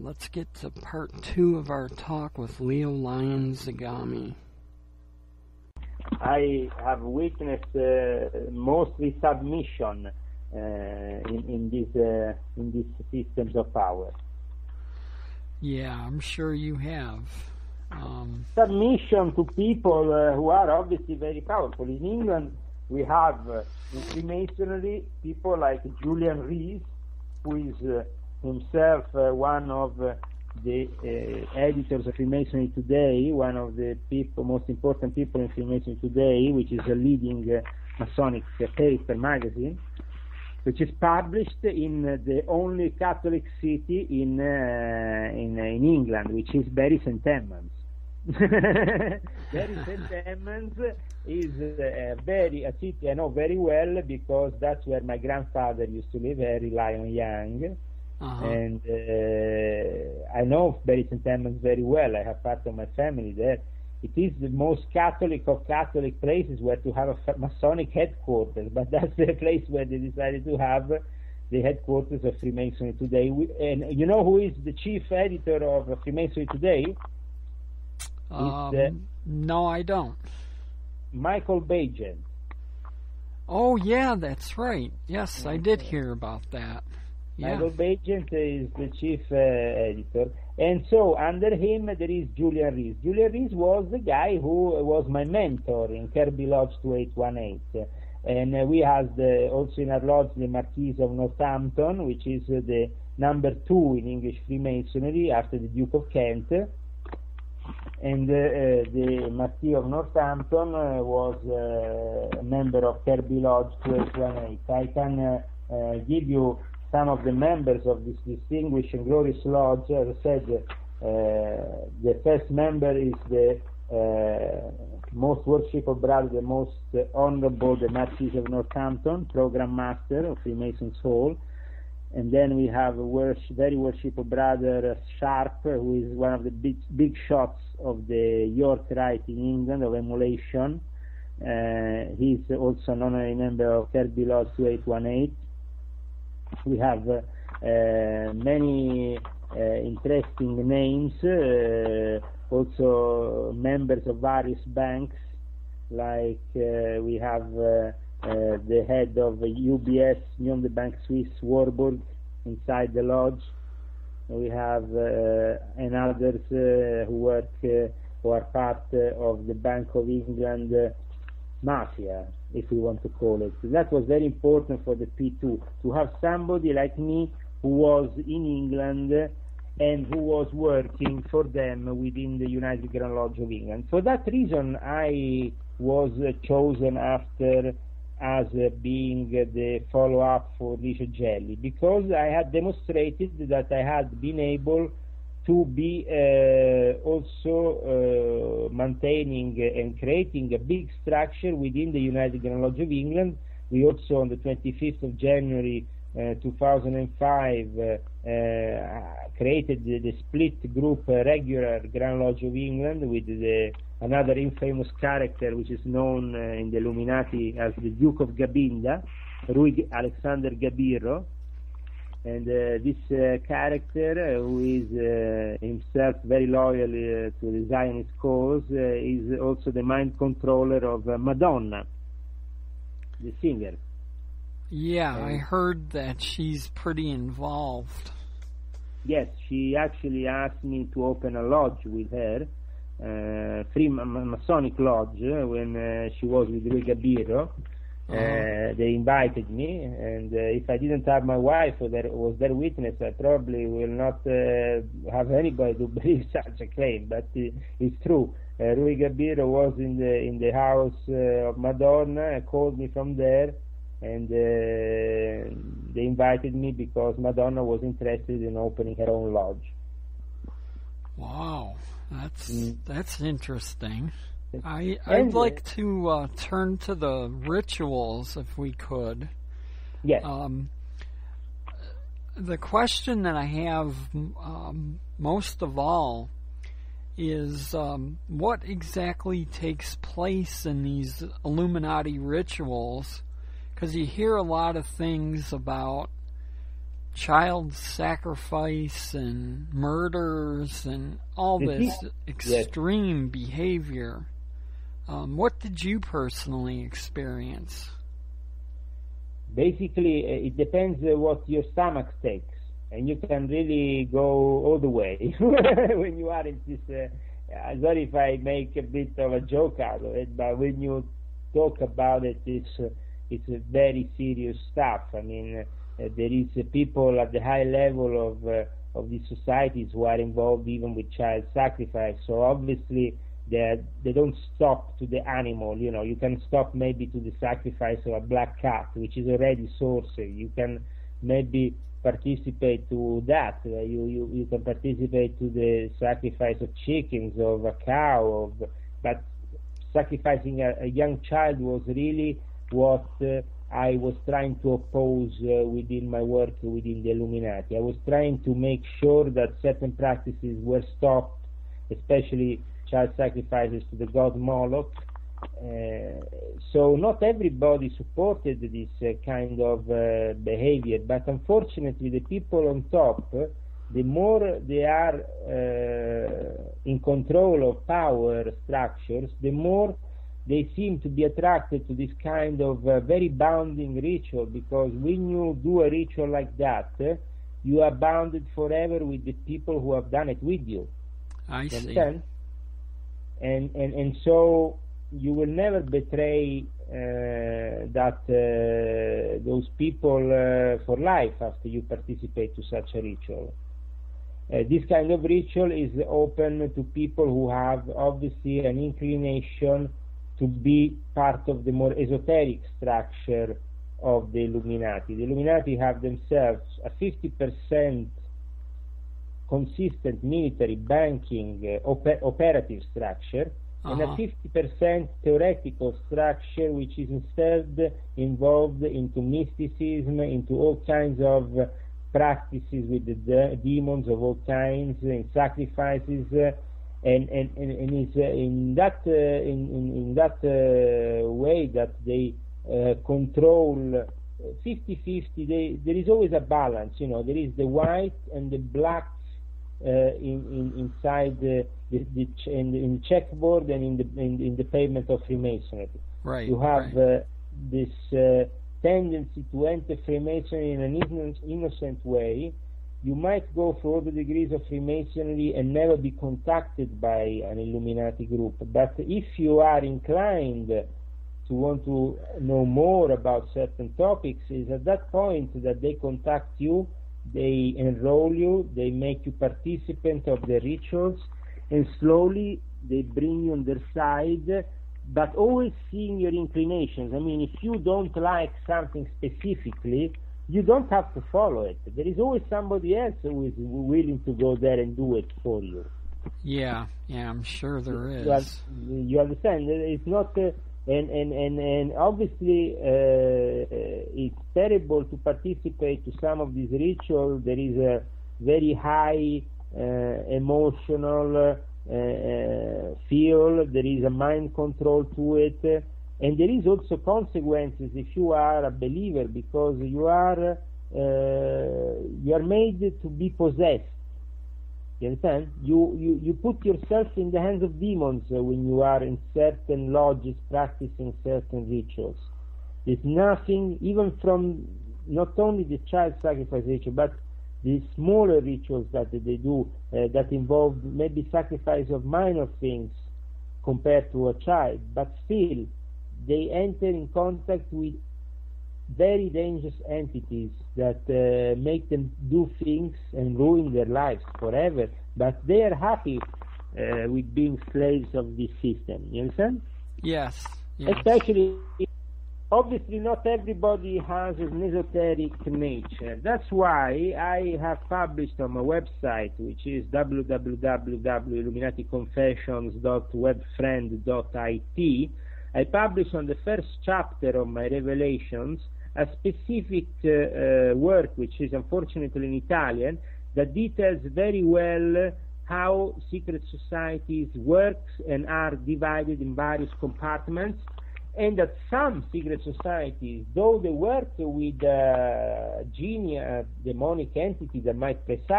Let's get to part 2 of our talk with Leo Lyon Zagami. I have witnessed mostly submission in these systems of power. Yeah, I'm sure you have. Submission to people who are obviously very powerful. In England, we have in Freemasonry people like Julian Reese, who is himself one of the editors of Freemasonry Today, one of the people, most important people in Freemasonry Today, which is a leading Masonic paper magazine, which is published in the only Catholic city in England, which is Bury St. Edmunds. Bury St. Edmunds is a city I know very well, because that's where my grandfather used to live, Harry Lyon Young. Uh-huh. And I know Bury St. Edmunds very well. I have part of my family there. It is the most Catholic of Catholic places where to have a Masonic headquarters, but that's the place where they decided to have the headquarters of Freemasonry Today. And you know who is the chief editor of Freemasonry Today? No, I don't. Michael Baigent. Oh, yeah, that's right. Yes, I did hear about that. Yeah. Michael Baigent is the chief editor. And so, under him, there is Julian Rees. Julian Rees was the guy who was my mentor in Kirby Lodge 2818. And we had also in our lodge the Marquis of Northampton, which is the number 2 in English Freemasonry after the Duke of Kent. And the Marquis of Northampton was a member of Kirby Lodge 2818. I can give you some of the members of this distinguished and glorious lodge. As I said, the first member is the most worshipful brother, the most honorable, the Marquis of Northampton, program master of Freemasons Hall. And then we have a very worshipful brother, Sharpe, who is one of the big shots of the York Rite in England, of Emulation. He's also an honorary member of Kirby Lodge 2818. We have many interesting names, also members of various banks, like we have the head of UBS, Union the Bank Swiss, Warburg, inside the lodge. We have and others who are part of the Bank of England mafia, if we want to call it. So that was very important for the P2, to have somebody like me who was in England and who was working for them within the United Grand Lodge of England. For that reason, I was chosen after as being the follow-up for Licio Gelli, because I had demonstrated that I had been able to be also maintaining and creating a big structure within the United Grand Lodge of England. We also, on the 25th of January 2005, created the split group Regular Grand Lodge of England, with another infamous character which is known in the Illuminati as the Duke of Gabinda, Rui Alexander Gabirro. And this character, who is himself very loyal to the Zionist cause, is also the mind controller of Madonna, the singer. Yeah, I heard that she's pretty involved. Yes, she actually asked me to open a lodge with her, Masonic lodge, when she was with Rui Gabirro. They invited me, and if I didn't have my wife who was their witness, I probably will not have anybody to believe such a claim, but it's true. Rui Gabirro was in the house of Madonna, called me from there, and they invited me because Madonna was interested in opening her own lodge. Wow, that's interesting. I'd like to turn to the rituals, if we could. Yes. The question that I have most of all is what exactly takes place in these Illuminati rituals? Because you hear a lot of things about child sacrifice and murders and all this extreme behavior. What did you personally experience? Basically, it depends what your stomach takes, and you can really go all the way when you are in this. Sorry if I make a bit of a joke out of it, but when you talk about it, it's a very serious stuff. I mean, there is people at the high level of these societies who are involved even with child sacrifice. So obviously, they don't stop to the animal. You know, you can stop maybe to the sacrifice of a black cat, which is already sorcery. You can maybe participate to that. You can participate to the sacrifice of chickens, of a cow, but sacrificing a young child was really what I was trying to oppose within my work within the Illuminati. I was trying to make sure that certain practices were stopped, especially child sacrifices to the god Moloch. So not everybody supported this kind of behavior, but unfortunately the people on top, the more they are in control of power structures, the more they seem to be attracted to this kind of very bounding ritual, because when you do a ritual like that, you are bounded forever with the people who have done it with you. I see. And so you will never betray those people for life after you participate to such a ritual. This kind of ritual is open to people who have obviously an inclination to be part of the more esoteric structure of the Illuminati. The Illuminati have themselves a 50% consistent military banking operative structure, and a 50% theoretical structure which is instead involved into mysticism, into all kinds of practices with the demons of all kinds, and sacrifices, and is in that way that they control 50-50. There is always a balance, you know. There is the white and the black inside the checkerboard and in the pavement of Freemasonry. Right. You have this tendency to enter Freemasonry in an innocent way. You might go through all the degrees of Freemasonry and never be contacted by an Illuminati group. But if you are inclined to want to know more about certain topics, is at that point that they contact you, they enroll you, they make you participant of the rituals, and slowly they bring you on their side, but always seeing your inclinations. I mean, if you don't like something specifically, you don't have to follow it. There is always somebody else who is willing to go there and do it for you. Yeah, I'm sure there is. You understand? It's not... And obviously it's terrible to participate to some of these rituals. There is a very high emotional feel. There is a mind control to it, and there is also consequences if you are a believer, because you are made to be possessed. You understand? You put yourself in the hands of demons when you are in certain lodges practicing certain rituals. There's nothing, even from not only the child sacrifice ritual, but the smaller rituals that they do that involve maybe sacrifice of minor things compared to a child, but still they enter in contact with very dangerous entities that make them do things and ruin their lives forever, but they are happy with being slaves of this system. You understand? Yes. Especially, obviously, not everybody has an esoteric nature. That's why I have published on my website, which is www.illuminaticonfessions.webfriend.it, I published on the first chapter of my revelations a specific work, which is unfortunately in Italian, that details very well how secret societies work and are divided in various compartments, and that some secret societies, though they worked with demonic entities that might preside